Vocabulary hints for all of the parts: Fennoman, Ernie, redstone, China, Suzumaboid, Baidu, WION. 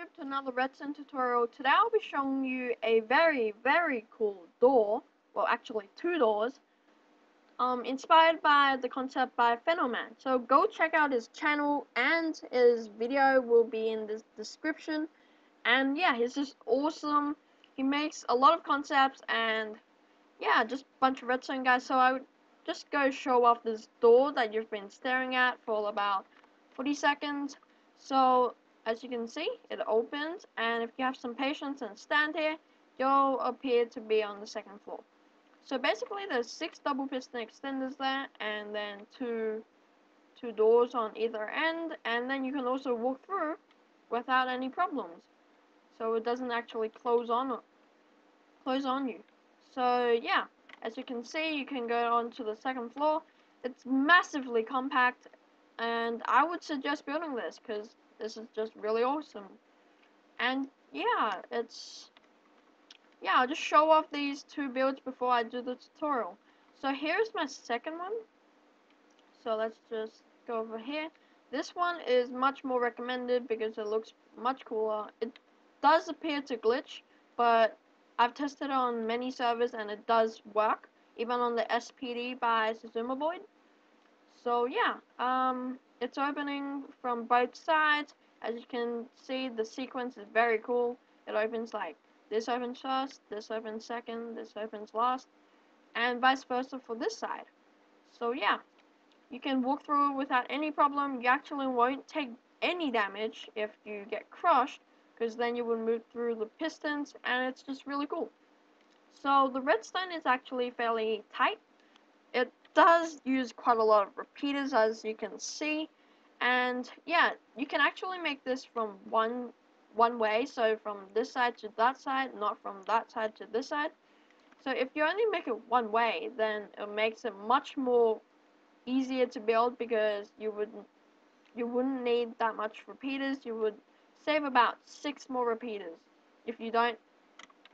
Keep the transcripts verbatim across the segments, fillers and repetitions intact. YouTube to another redstone tutorial. Today I'll be showing you a very very cool door, well actually two doors, um, inspired by the concept by Fennoman. So go check out his channel, and his video will be in the description. And yeah, he's just awesome. He makes a lot of concepts, and yeah, just a bunch of redstone guys. So I would just go show off this door that you've been staring at for about forty seconds. So as you can see, it opens, and if you have some patience and stand here, you'll appear to be on the second floor. So basically there's six double piston extenders there, and then two two doors on either end, and then you can also walk through without any problems. So it doesn't actually close on close on you. So yeah, as you can see, you can go on to the second floor. It's massively compact, and I would suggest building this because this is just really awesome. And yeah, it's yeah, I'll just show off these two builds before I do the tutorial. So here's my second one. So let's just go over here. This one is much more recommended because it looks much cooler. It does appear to glitch, but I've tested it on many servers and it does work, even on the S P D by Suzumaboid. So yeah, um, it's opening from both sides. As you can see, the sequence is very cool. It opens like, this opens first, this opens second, this opens last, and vice versa for this side. So yeah, you can walk through it without any problem. You actually won't take any damage if you get crushed, because then you would move through the pistons, and it's just really cool. So the redstone is actually fairly tight. It does use quite a lot of repeaters, as you can see, and yeah, you can actually make this from one one way, so from this side to that side, not from that side to this side. So if you only make it one way, then it makes it much more easier to build, because you wouldn't you wouldn't need that much repeaters. You would save about six more repeaters if you don't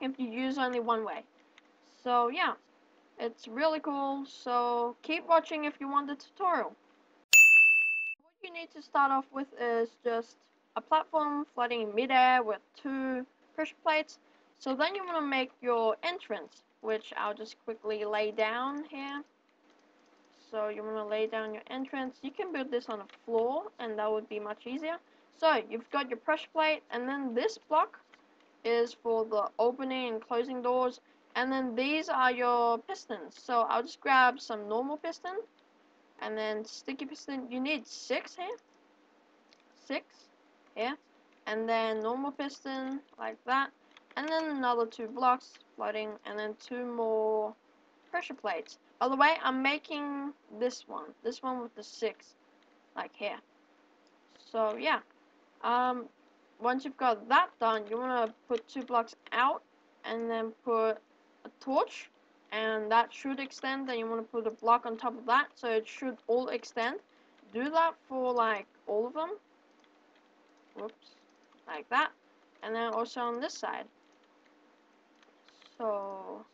if you use only one way. So yeah, it's really cool, so keep watching if you want the tutorial. What you need to start off with is just a platform floating midair with two pressure plates. So then you want to make your entrance, which I'll just quickly lay down here. So you want to lay down your entrance. You can build this on a floor, and that would be much easier. So you've got your pressure plate, and then this block is for the opening and closing doors. And then these are your pistons. So I'll just grab some normal piston, and then sticky piston. You need six here, six here, and then normal piston like that, and then another two blocks floating, and then two more pressure plates. By the way, I'm making this one, this one with the six, like here. So yeah, um, once you've got that done, you want to put two blocks out, and then put a torch, and that should extend. Then you want to put a block on top of that, so it should all extend. Do that for like all of them, whoops, like that, and then also on this side. So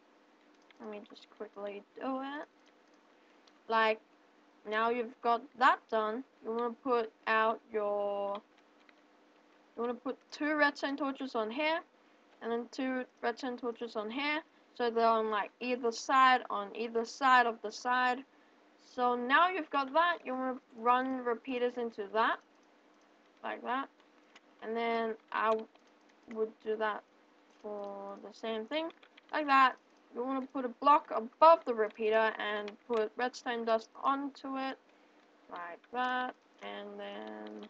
let me just quickly do it. Like, now you've got that done, you want to put out your you want to put two redstone torches on here, and then two redstone torches on here. So they're on like either side, on either side of the side. So now you've got that, you want to run repeaters into that, like that. And then I would do that for the same thing, like that. You want to put a block above the repeater and put redstone dust onto it, like that. And then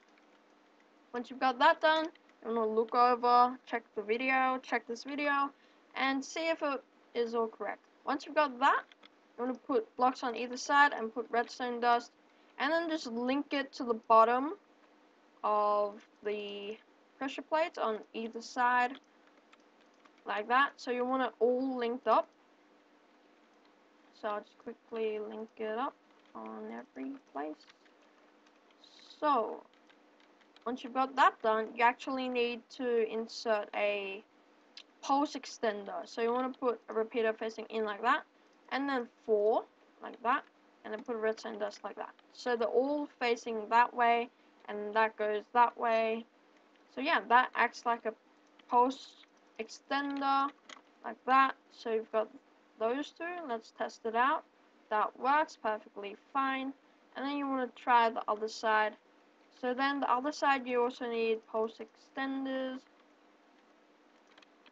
once you've got that done, you want to look over, check the video, check this video, and see if it is all correct. Once you've got that, you want to put blocks on either side and put redstone dust, and then just link it to the bottom of the pressure plates on either side, like that. So you want it all linked up. So I'll just quickly link it up on every place. So once you've got that done, you actually need to insert a pulse extender. So you want to put a repeater facing in like that, and then four like that, and then put a redstone dust like that. So they're all facing that way, and that goes that way. So yeah, that acts like a pulse extender, like that. So you've got those two. Let's test it out. That works perfectly fine. And then you want to try the other side. So then the other side, you also need pulse extenders,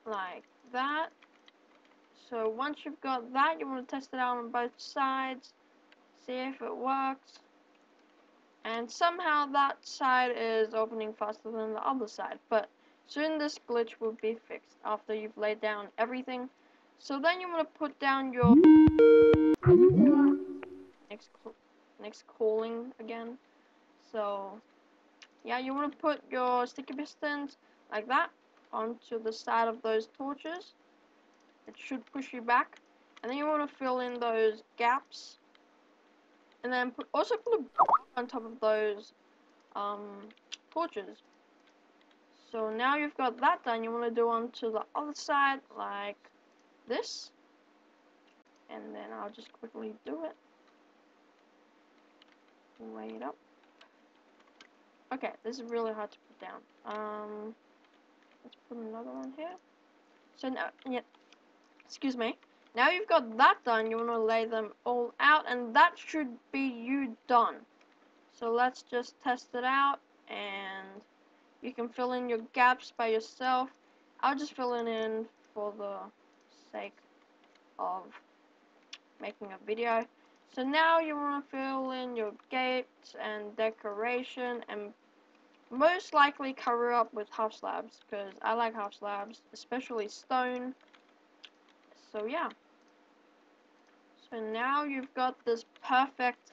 like that. So once you've got that, you want to test it out on both sides, see if it works. And somehow that side is opening faster than the other side, but soon this glitch will be fixed after you've laid down everything. So then you want to put down your next, next calling again. So yeah, you want to put your sticky pistons like that onto the side of those torches. It should push you back, and then you want to fill in those gaps, and then put, also put a block on top of those um, torches. So now you've got that done, you want to do onto the other side like this, and then I'll just quickly do it. Weigh it up. Okay, this is really hard to put down. Um, let's put another one here. So now, yeah. Excuse me. Now you've got that done, you want to lay them all out, and that should be you done. So let's just test it out, and you can fill in your gaps by yourself. I'll just fill it in for the sake of making a video. So now you want to fill in your gates and decoration, and most likely cover up with half slabs, because I like half slabs, especially stone. So yeah, so now you've got this perfect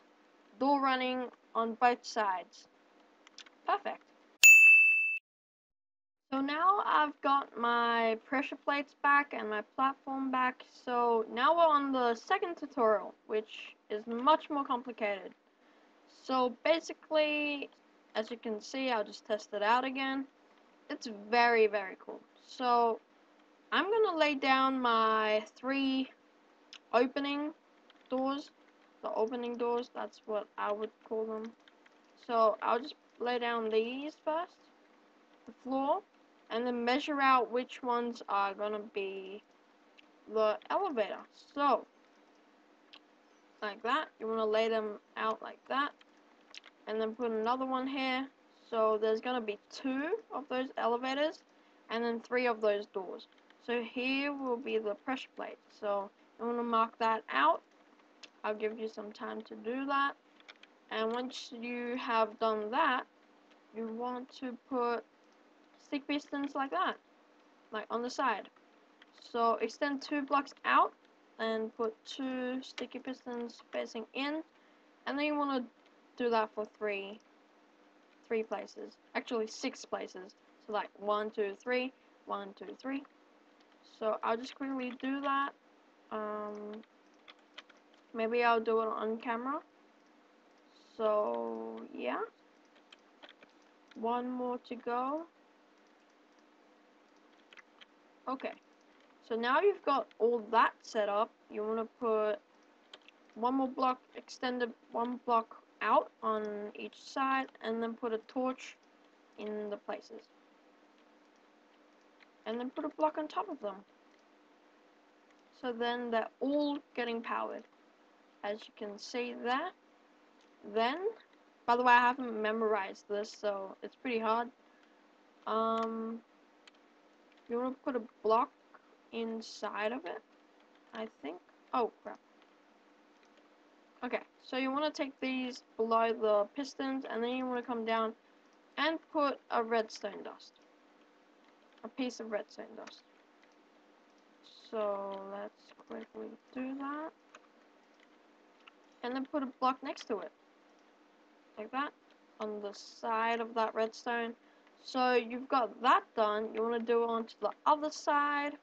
door running on both sides. Perfect. So now I've got my pressure plates back and my platform back. So now we're on the second tutorial, which is much more complicated. So basically, as you can see, I'll just test it out again. It's very, very cool. So I'm going to lay down my three opening doors, the opening doors, that's what I would call them. So I'll just lay down these first, the floor, and then measure out which ones are going to be the elevator. So, like that, you want to lay them out like that, and then put another one here. So there's going to be two of those elevators, and then three of those doors. So here will be the pressure plate. So you want to mark that out. I'll give you some time to do that. And once you have done that, you want to put stick pistons like that, like on the side. So extend two blocks out and put two sticky pistons facing in. And then you want to do that for three, three places. Actually, six places. So like one, two, three, one, two, three. So I'll just quickly do that. Um, maybe I'll do it on camera. So yeah, one more to go. Okay, so now you've got all that set up. You want to put one more block extended, one block out on each side, and then put a torch in the places. And then put a block on top of them. So then they're all getting powered, as you can see there. Then, by the way, I haven't memorized this, so it's pretty hard. Um, you want to put a block inside of it, I think. Oh, crap. Okay, so you want to take these below the pistons, and then you want to come down and put a redstone dust. A piece of redstone dust. So let's quickly do that. And then put a block next to it. Like that. On the side of that redstone. So you've got that done. You want to do it onto the other side.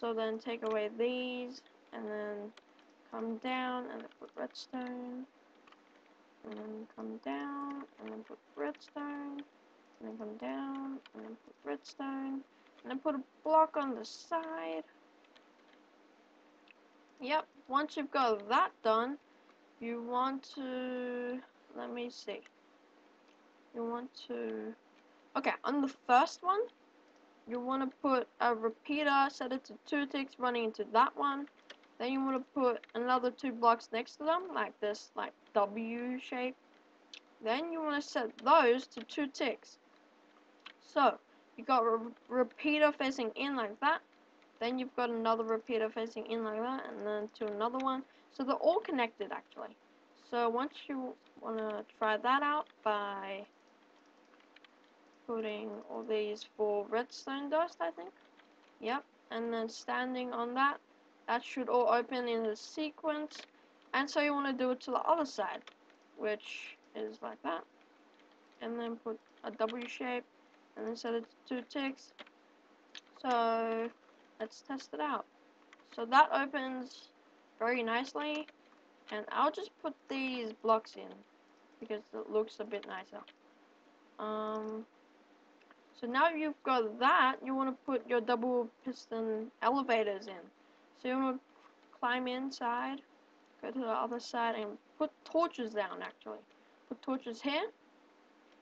So then take away these. And then come down and then put redstone. And then come down and then put redstone. And then come down, and then put redstone, and then put a block on the side. Yep, once you've got that done, you want to, let me see. You want to Okay, on the first one, you want to put a repeater, set it to two ticks running into that one. Then you want to put another two blocks next to them, like this, like W shape. Then you want to set those to two ticks. So, you got a repeater facing in like that. Then you've got another repeater facing in like that, and then to another one. So they're all connected, actually. So once you want to try that out by putting all these four redstone dust, I think. Yep, and then standing on that, that should all open in the sequence. And so you want to do it to the other side, which is like that. And then put a W shape, and then set it to two ticks. So let's test it out. So that opens very nicely, and I'll just put these blocks in because it looks a bit nicer. Um, so now you've got that, you want to put your double piston elevators in. So you want to climb inside, go to the other side, and put torches down, actually. Put torches here,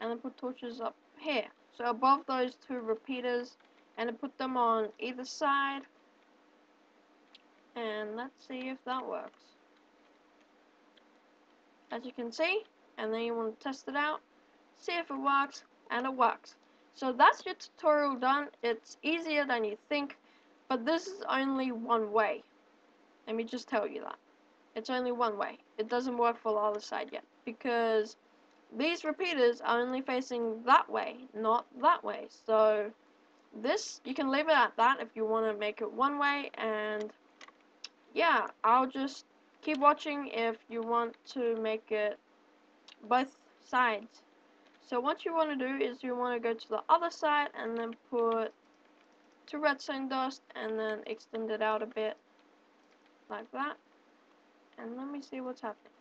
and then put torches up here. So above those two repeaters, and then put them on either side. And let's see if that works. As you can see, and then you want to test it out, see if it works, and it works. So that's your tutorial done. It's easier than you think, but this is only one way. Let me just tell you that. It's only one way. It doesn't work for the other side yet, because these repeaters are only facing that way, not that way. So this, you can leave it at that if you want to make it one way, and yeah, I'll just keep watching if you want to make it both sides. So what you want to do is you want to go to the other side and then put two redstone dust and then extend it out a bit like that. And let me see what's happening.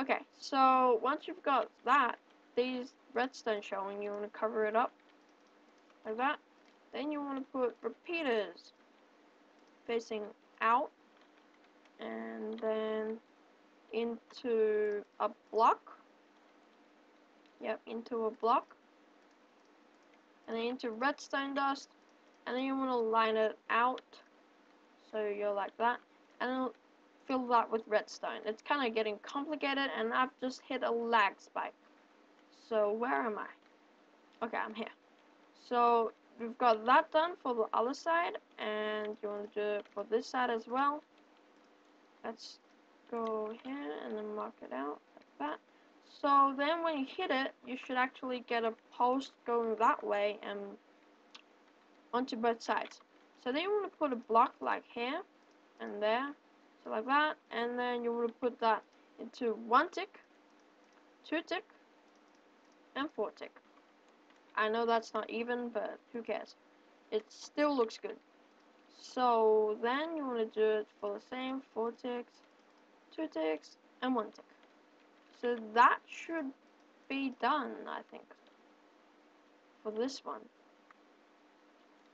Okay, so once you've got that, these redstone showing, you want to cover it up like that. Then you want to put repeaters facing out and then into a block. Yep, into a block. And then into redstone dust. And then you want to line it out. So you're like that. And then fill that with redstone. It's kind of getting complicated, and I've just hit a lag spike. So where am I? Okay, I'm here. So we've got that done for the other side. And you want to do it for this side as well. Let's go here and then mark it out like that. So then when you hit it, you should actually get a pulse going that way and onto both sides. So then you want to put a block like here and there, so like that, and then you want to put that into one tick, two tick, and four tick. I know that's not even, but who cares? It still looks good. So then you want to do it for the same four ticks, two ticks, and one tick. So that should be done, I think, for this one.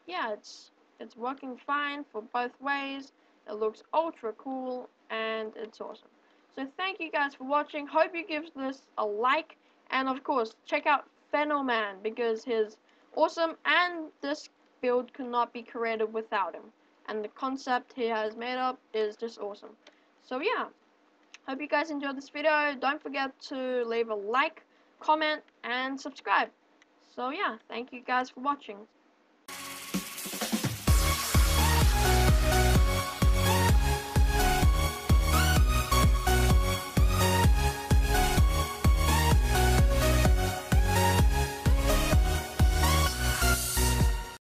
Yeah, it's it's working fine for both ways. It looks ultra cool, and it's awesome. So thank you guys for watching. Hope you give this a like, and of course, check out Fennoman, because he's awesome, and this build could not be created without him. And the concept he has made up is just awesome. So yeah. Hope you guys enjoyed this video. Don't forget to leave a like, comment, and subscribe. So yeah, thank you guys for watching.